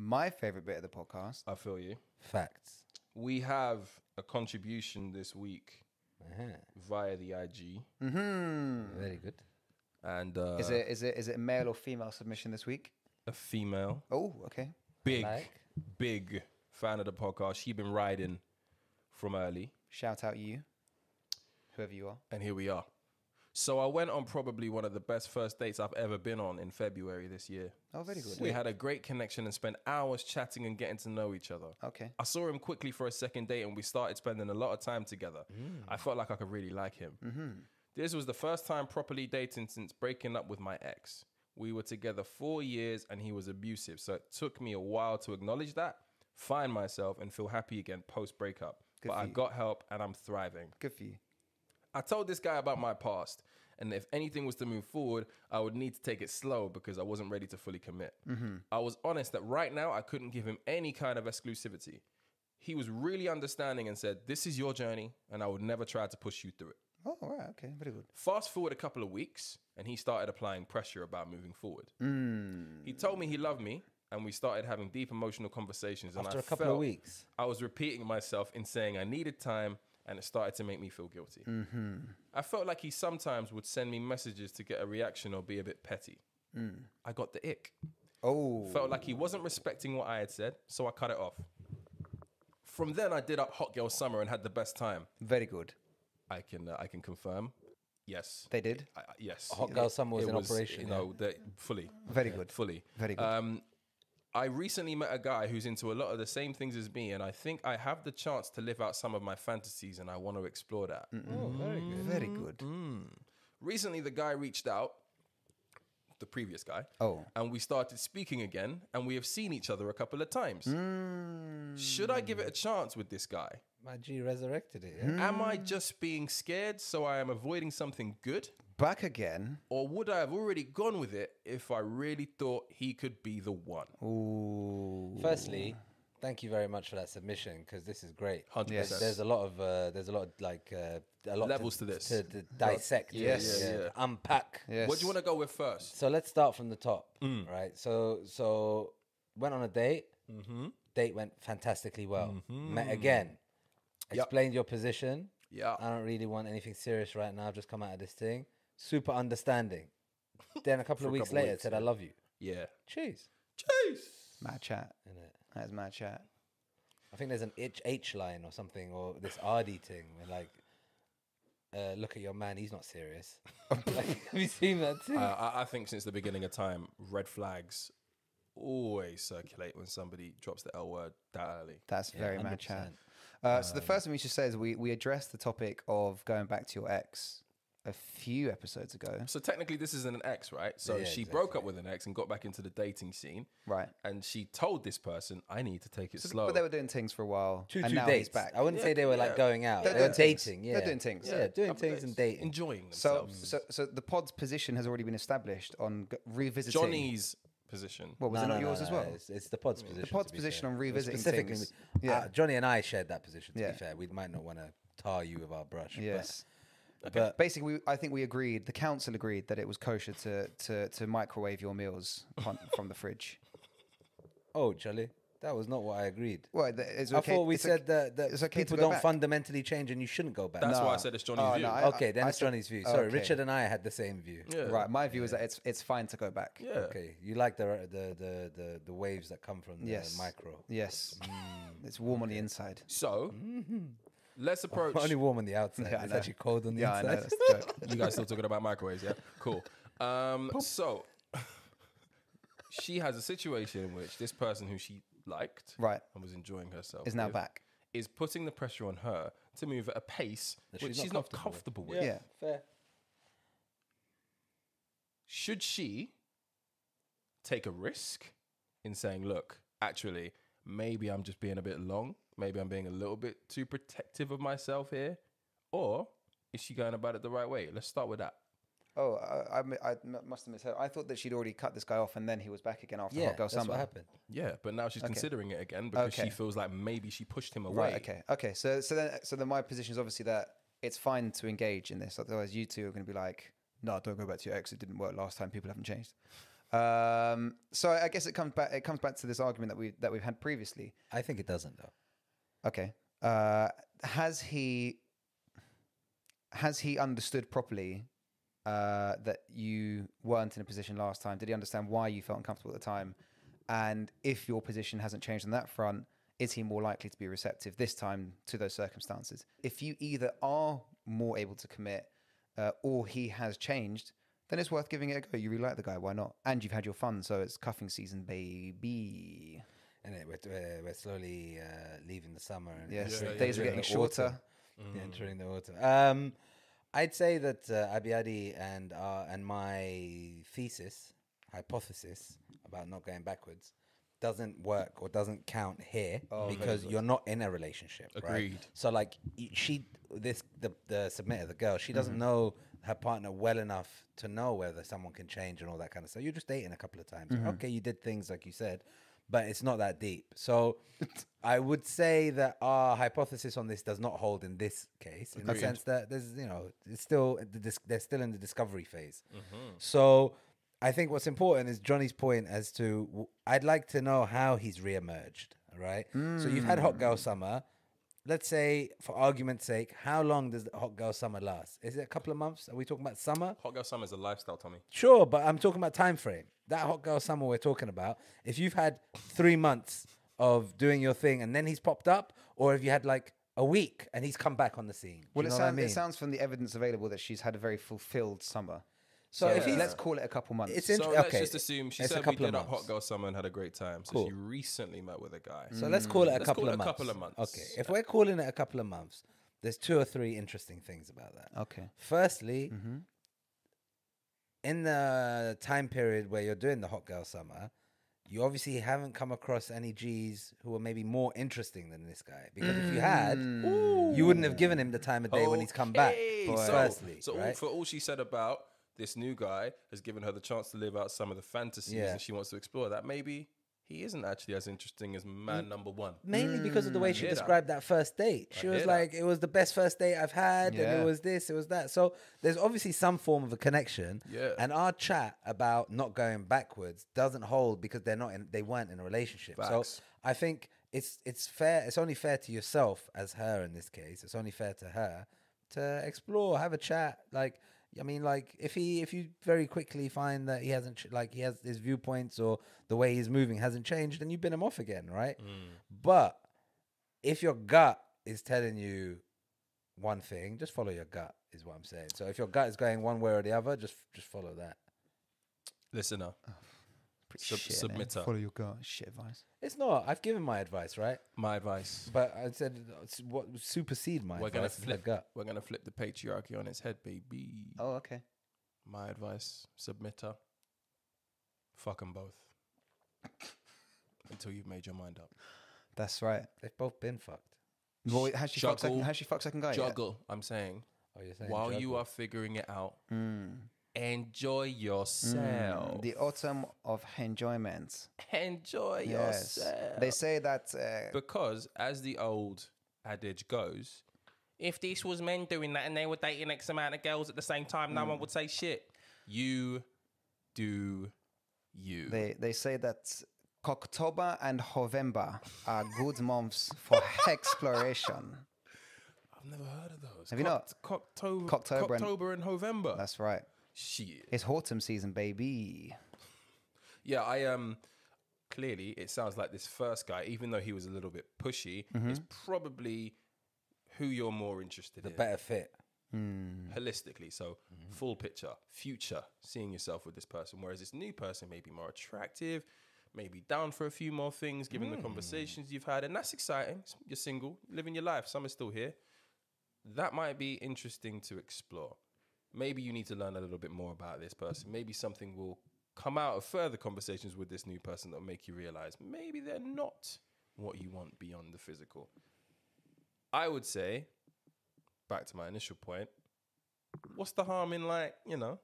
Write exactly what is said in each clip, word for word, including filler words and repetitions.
My favorite bit of the podcast. I feel you. Facts. We have a contribution this week uh-huh. via the I G. Mm-hmm. Very good. And uh, is it is it is it a male or female submission this week? A female. Oh, okay. Big, like. big fan of the podcast. She's been riding from early. Shout out you, whoever you are. And here we are. So I went on probably one of the best first dates I've ever been on in February this year. Oh, very good. We had a great connection and spent hours chatting and getting to know each other. Okay. I saw him quickly for a second date and we started spending a lot of time together. Mm. I felt like I could really like him. Mm-hmm. This was the first time properly dating since breaking up with my ex. We were together four years and he was abusive. So it took me a while to acknowledge that, find myself and feel happy again post-breakup. But I got help and I'm thriving. Good for you. I told this guy about my past, and if anything was to move forward, I would need to take it slow because I wasn't ready to fully commit. Mm-hmm. I was honest that right now I couldn't give him any kind of exclusivity. He was really understanding and said, this is your journey, and I would never try to push you through it. Oh, all right, okay, very good. Fast forward a couple of weeks, and he started applying pressure about moving forward. Mm. He told me he loved me, and we started having deep emotional conversations. After and I a couple felt of weeks. I was repeating myself in saying I needed time, and it started to make me feel guilty. Mm-hmm. I felt like he sometimes would send me messages to get a reaction or be a bit petty. Mm. I got the ick. Oh. Felt like he wasn't respecting what I had said, so I cut it off. From then, I did up Hot Girl Summer and had the best time. Very good. I can uh, I can confirm. Yes. They did? I, I, yes. Hot Girl Summer was in was, operation. You know, yeah. Fully. Very good. Fully. Very good. Um, I recently met a guy who's into a lot of the same things as me, and I think I have the chance to live out some of my fantasies, and I want to explore that. Mm-mm. Oh, very good. Very good. Mm. Recently, the guy reached out, the previous guy, oh. and we started speaking again, and we have seen each other a couple of times. Mm. Should I give it a chance with this guy? My G resurrected it. Yeah? Mm. Am I just being scared, so I am avoiding something good? Back again? Or would I have already gone with it if I really thought he could be the one? Ooh. Firstly, thank you very much for that submission because this is great. one hundred percent. Yes. There's a lot of uh, there's a lot of, like uh, a lot levels to, to this to, to dissect. Yes, yeah, yeah, yeah. Unpack. Yes. What do you want to go with first? So let's start from the top, mm. right? So so went on a date. Mm-hmm. Date went fantastically well. Mm-hmm. Met again. Yep. Explained your position. Yeah, I don't really want anything serious right now. I've just come out of this thing. Super understanding. Then a couple of weeks couple later, weeks. said, I love you. Yeah. Cheers. Cheers. Mad chat. Innit? That's mad chat. I think there's an itch, H line or something, or this R D thing. Where like, uh, look at your man, he's not serious. Like, have you seen that too? Uh, I think since the beginning of time, red flags always circulate when somebody drops the L word that early. That's yeah, very one hundred percent. Mad chat. Uh, um, so the first thing we should say is we, we addressed the topic of going back to your ex a few episodes ago. So technically this isn't an ex, right? So yeah, she exactly. broke up with an ex and got back into the dating scene. Right. And she told this person, I need to take it so, slow. But they were doing things for a while. Two, and two now dates. He's back. I wouldn't yeah, say they were yeah. like going out. They're they were dating. Yeah. They're doing things. Yeah, yeah doing After things and dating. Enjoying themselves. So, so so the pod's position has already been established on revisiting. Johnny's position. Well, was no, it not no, yours no, as well? It's, it's the pod's position. The pod's position fair. on revisiting specifically, things. Yeah. Uh, Johnny and I shared that position, to yeah. be fair. We might not want to tar you with our brush. Yes. Okay. But basically, we, I think we agreed, the council agreed that it was kosher to to, to microwave your meals from the fridge. Oh, Charlie, that was not what I agreed. Well, it's okay. I thought we it's said okay, that, that okay people don't back. fundamentally change and you shouldn't go back. That's no. why I said it's Johnny's oh, view. No, I, okay, then I, I it's said, Johnny's view. Sorry, okay. Richard and I had the same view. Yeah. Right, my view yeah. is that it's it's fine to go back. Yeah. Okay, you like the the the the, the waves that come from the yes. micro. Yes, mm. It's warm okay. on the inside. So... Mm-hmm. Let's approach... Oh, only warm on the outside. Yeah, it's actually cold on the yeah, inside. I know, that's a joke. You guys still talking about microwaves, yeah? Cool. Um, so, she has a situation in which this person who she liked right. and was enjoying herself is now with, back. Is putting the pressure on her to move at a pace that which she's, she's not comfortable, not comfortable with. with. Yeah, yeah, fair. Should she take a risk in saying, look, actually, maybe I'm just being a bit long. Maybe I'm being a little bit too protective of myself here. Or is she going about it the right way? Let's start with that. Oh, I, I, I must have misheard. I thought that she'd already cut this guy off and then he was back again after yeah, Hot Girl Summer. Yeah, that's what happened. Yeah, but now she's okay. considering it again because okay. she feels like maybe she pushed him away. Right, okay. Okay, so so then, so then my position is obviously that it's fine to engage in this. Otherwise, you two are going to be like, no, don't go back to your ex. It didn't work last time. People haven't changed. Um, so I guess it comes back. It comes back to this argument that we that we've had previously. I think it doesn't, though. Okay. Uh, has he has he understood properly uh, that you weren't in a position last time? Did he understand why you felt uncomfortable at the time? And if your position hasn't changed on that front, is he more likely to be receptive this time to those circumstances? If you either are more able to commit uh, or he has changed, then it's worth giving it a go. You really like the guy, why not? And you've had your fun, so it's cuffing season, baby. And it, we're, we're slowly uh, leaving the summer. And yes, yeah, yeah, days yeah, are yeah. getting shorter. Mm. Yeah, entering the autumn. Um, I'd say that uh, Abiyadi and, uh, and my thesis, hypothesis about not going backwards doesn't work or doesn't count here oh, because you're not in a relationship. Agreed. Right? So like she, this the, the submitter, the girl, she doesn't mm-hmm. know her partner well enough to know whether someone can change and all that kind of stuff. You're just dating a couple of times. Mm-hmm. Okay, you did things like you said, but it's not that deep. So I would say that our hypothesis on this does not hold in this case, in Agreed. the sense that there's, you know, it's still, they're still in the discovery phase. Mm-hmm. So I think what's important is Johnny's point as to, I'd like to know how he's reemerged, right? Mm. So you've had hot girl summer. Let's say, for argument's sake, how long does the hot girl summer last? Is it a couple of months? Are we talking about summer? Hot girl summer is a lifestyle, Tommy. Sure, but I'm talking about time frame. That hot girl summer we're talking about, if you've had three months of doing your thing and then he's popped up, or if you had like a week and he's come back on the scene. Well, it, sound, I mean? it sounds from the evidence available that she's had a very fulfilled summer. So, so if he, let's call it a couple months. It's so let's okay. just assume she it's said we did a hot girl summer and had a great time. So cool. She recently met with a guy. So mm. let's call it a let's couple call of it months. A couple of months. Okay. If we're calling it a couple of months, there's two or three interesting things about that. Okay. Firstly, mm-hmm. in the time period where you're doing the hot girl summer, you obviously haven't come across any G's who are maybe more interesting than this guy. Because mm. if you had, Ooh. you wouldn't have given him the time of day okay. when he's come back. So, firstly, so right? all, for all she said about this new guy has given her the chance to live out some of the fantasies yeah. and she wants to explore that. Maybe he isn't actually as interesting as man number one. Mainly mm. because of the way I she described that. that first date. She I was like, that. it was the best first date I've had yeah. and it was this, it was that. So there's obviously some form of a connection yeah. and our chat about not going backwards doesn't hold because they're not in, they weren't in a relationship. Facts. So I think it's, it's fair, it's only fair to yourself as her in this case, it's only fair to her to explore, have a chat, like, I mean, like, if he, if you very quickly find that he hasn't, like, he has his viewpoints or the way he's moving hasn't changed, then you bin him off again, right? Mm. But if your gut is telling you one thing, just follow your gut, is what I'm saying. So if your gut is going one way or the other, just just follow that. Listener, oh, Sub shit, submitter, man. Follow your gut. Shit advice. It's not. I've given my advice, right? My advice, but I said what supersede my. We're advice gonna flip. We're gonna flip the patriarchy on its head, baby. Oh, okay. My advice, submitter. Fuck them both until you've made your mind up. That's right. They've both been fucked. Well, has she fucked second? Has she fucked second guy? Juggle. Yet? I'm saying. Oh, you're saying. While juggle. you are figuring it out. Mm. Enjoy yourself. Mm, the autumn of enjoyment. Enjoy yes. yourself. They say that... Uh, because, as the old adage goes, if this was men doing that and they were dating X amount of girls at the same time, mm. no one would say shit. You do you. They, they say that October and November are good months for exploration. I've never heard of those. Have you not? Cocktober, Cocktober and November. That's right. Shit. It's autumn season, baby. Yeah, I um clearly it sounds like this first guy, even though he was a little bit pushy, mm-hmm. is probably who you're more interested the in. The better fit. Mm. Holistically. So mm-hmm. full picture, future, seeing yourself with this person. Whereas this new person may be more attractive, maybe down for a few more things, given mm. the conversations you've had. And that's exciting. You're single, living your life. Summer's still here. That might be interesting to explore. Maybe you need to learn a little bit more about this person. Maybe something will come out of further conversations with this new person that will make you realize maybe they're not what you want beyond the physical. I would say, back to my initial point, what's the harm in, like, you know,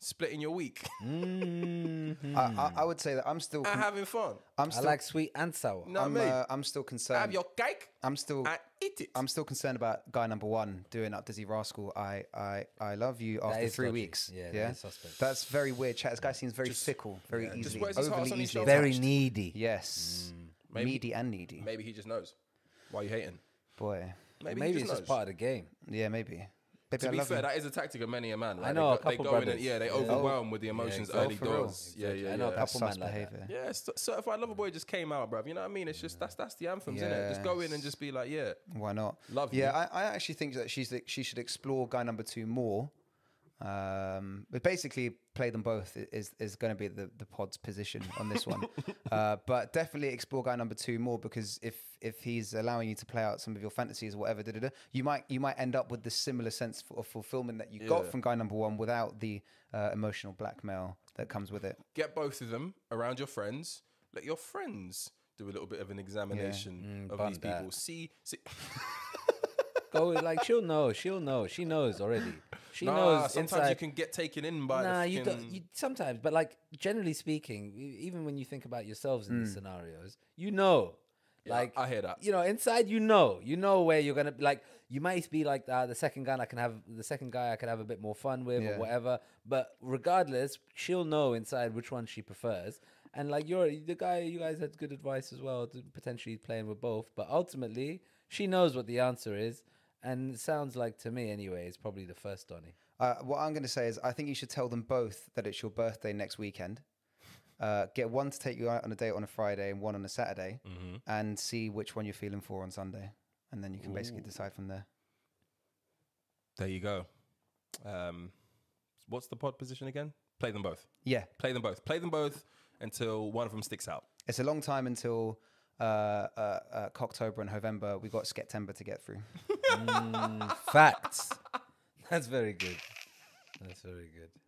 splitting your week. Mm-hmm. I, I, I would say that I'm still... I'm having fun. I'm still, I like sweet and sour. No, I'm, uh, I'm still concerned. Have your cake I'm still, and eat it. I'm still concerned about guy number one doing up Dizzy Rascal, I I, I love you, after three dodgy. weeks. Yeah, yeah? That that's very weird. Chat, this guy seems very just, fickle, very yeah, easy, overly easy. Very touched. needy. Yes. Mm. Maybe, needy and needy. Maybe he just knows. Why are you hating? Boy. Maybe, maybe it's just part of the game. Yeah, maybe. Baby, to be fair, him. that is a tactic of many a man. Like, I know they, a couple they go brothers. In and, yeah, they yeah. overwhelm with the emotions yeah, exactly. early doors. Exactly. Yeah, yeah, yeah. I know a couple man like behavior. That. Yeah, Certified Lover Boy just came out, bruv. You know what I mean? It's just, that's that's the anthems, yeah. innit? Just go in and just be like, yeah. Why not? Love yeah, you. Yeah, I, I actually think that she's the, she should explore guy number two more. Um, but basically, play them both is is going to be the, the pod's position on this one. uh, but definitely explore guy number two more, because if if he's allowing you to play out some of your fantasies or whatever, da, da, da, you might you might end up with the similar sense of fulfillment that you yeah. got from guy number one without the uh, emotional blackmail that comes with it. Get both of them around your friends. Let your friends do a little bit of an examination yeah. mm, of these people. That. See, see. Go like she'll know, she'll know, she knows already. She nah, knows. Sometimes inside. you can get taken in by. Nah, the you don't. You, sometimes, but like generally speaking, even when you think about yourselves in mm. these scenarios, you know, yeah, like I hear that. You know, inside, you know, you know where you're gonna like. You might be like uh, the second guy I can have, the second guy I can have a bit more fun with yeah. or whatever. But regardless, she'll know inside which one she prefers. And like you're the guy, you guys had good advice as well to potentially playing with both. But ultimately, she knows what the answer is. And it sounds like, to me anyway, it's probably the first Donny. Uh, what I'm going to say is I think you should tell them both that it's your birthday next weekend. Uh, get one to take you out on a date on a Friday and one on a Saturday, mm-hmm. and see which one you're feeling for on Sunday. And then you can Ooh. basically decide from there. There you go. Um, what's the pod position again? Play them both. Yeah. Play them both. Play them both until one of them sticks out. It's a long time until... Uh, uh, uh, Cocktober and November, we got Skeptember to get through. mm, facts. That's very good. That's very good.